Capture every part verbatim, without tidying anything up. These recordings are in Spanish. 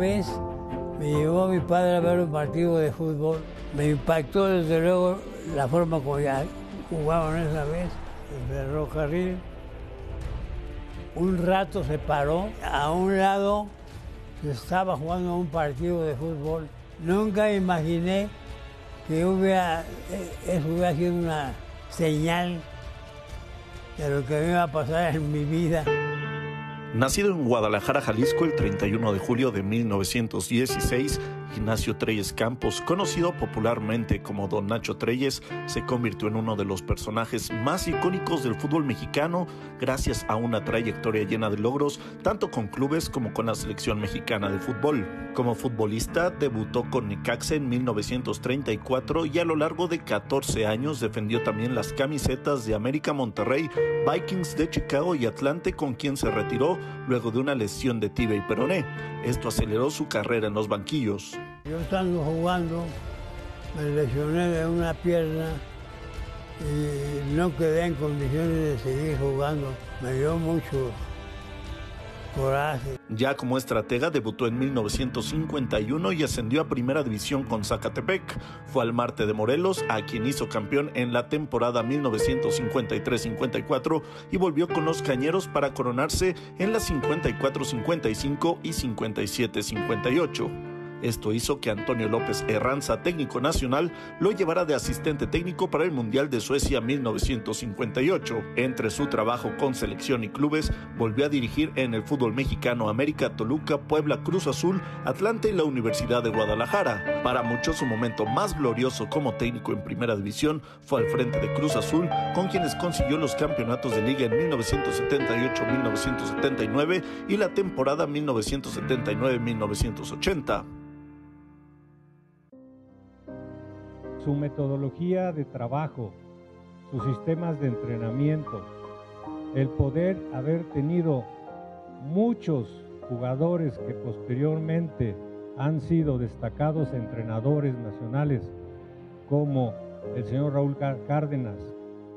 vez me llevó mi padre a ver un partido de fútbol. Me impactó desde luego la forma como ya jugaban esa vez, el ferrocarril. Un rato se paró, a un lado se estaba jugando un partido de fútbol. Nunca imaginé que hubiera, eso hubiera sido una señal de lo que me iba a pasar en mi vida. Nacido en Guadalajara, Jalisco, el treinta y uno de julio de mil novecientos dieciséis, Ignacio Trelles Campos, conocido popularmente como Don Nacho Trelles, se convirtió en uno de los personajes más icónicos del fútbol mexicano gracias a una trayectoria llena de logros, tanto con clubes como con la selección mexicana de fútbol. Como futbolista, debutó con Necaxa en mil novecientos treinta y cuatro y a lo largo de catorce años defendió también las camisetas de América Monterrey, Vikings de Chicago y Atlante, con quien se retiró luego de una lesión de tibia y peroné. Esto aceleró su carrera en los banquillos. Yo estando jugando, me lesioné de una pierna y no quedé en condiciones de seguir jugando. Me dio mucho coraje. Ya como estratega debutó en mil novecientos cincuenta y uno y ascendió a Primera División con Zacatepec. Fue al Marte de Morelos, a quien hizo campeón en la temporada mil novecientos cincuenta y tres cincuenta y cuatro, y volvió con los Cañeros para coronarse en las cincuenta y cuatro cincuenta y cinco y cincuenta y siete cincuenta y ocho. Esto hizo que Antonio López Herranza, técnico nacional, lo llevara de asistente técnico para el Mundial de Suecia mil novecientos cincuenta y ocho. Entre su trabajo con selección y clubes, volvió a dirigir en el fútbol mexicano América, Toluca, Puebla, Cruz Azul, Atlante y la Universidad de Guadalajara. Para muchos, su momento más glorioso como técnico en Primera División fue al frente de Cruz Azul, con quienes consiguió los campeonatos de Liga en mil novecientos setenta y ocho mil novecientos setenta y nueve y la temporada mil novecientos setenta y nueve mil novecientos ochenta. Su metodología de trabajo, sus sistemas de entrenamiento, el poder haber tenido muchos jugadores que posteriormente han sido destacados entrenadores nacionales, como el señor Raúl Cárdenas,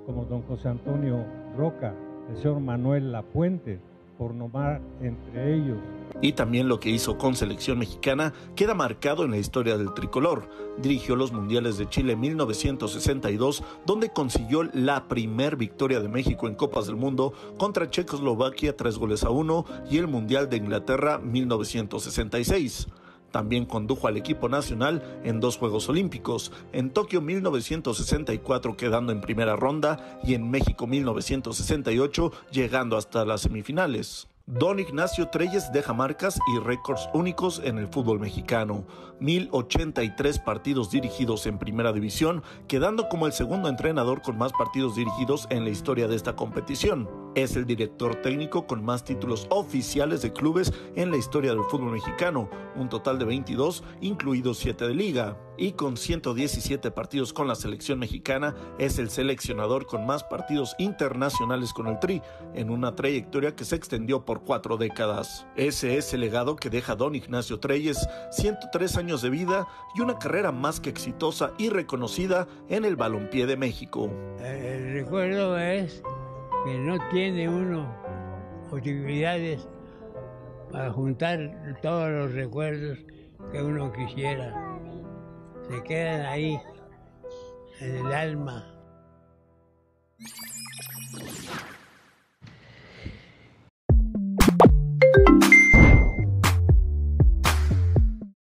como don José Antonio Roca, el señor Manuel Lapuente, por nombrar entre ellos. Y también lo que hizo con selección mexicana queda marcado en la historia del tricolor. Dirigió los mundiales de Chile en mil novecientos sesenta y dos, donde consiguió la primer victoria de México en Copas del Mundo contra Checoslovaquia tres goles a uno, y el mundial de Inglaterra mil novecientos sesenta y seis. También condujo al equipo nacional en dos Juegos Olímpicos, en Tokio mil novecientos sesenta y cuatro quedando en primera ronda y en México mil novecientos sesenta y ocho llegando hasta las semifinales. Don Ignacio Trelles deja marcas y récords únicos en el fútbol mexicano. mil ochenta y tres partidos dirigidos en Primera División, quedando como el segundo entrenador con más partidos dirigidos en la historia de esta competición. Es el director técnico con más títulos oficiales de clubes en la historia del fútbol mexicano, un total de veintidós, incluidos siete de liga. Y con ciento diecisiete partidos con la selección mexicana, es el seleccionador con más partidos internacionales con el Tri, en una trayectoria que se extendió por por cuatro décadas. Ese es el legado que deja don Ignacio Trelles, ciento tres años de vida y una carrera más que exitosa y reconocida en el balompié de México. El recuerdo es que no tiene uno posibilidades para juntar todos los recuerdos que uno quisiera. Se quedan ahí, en el alma.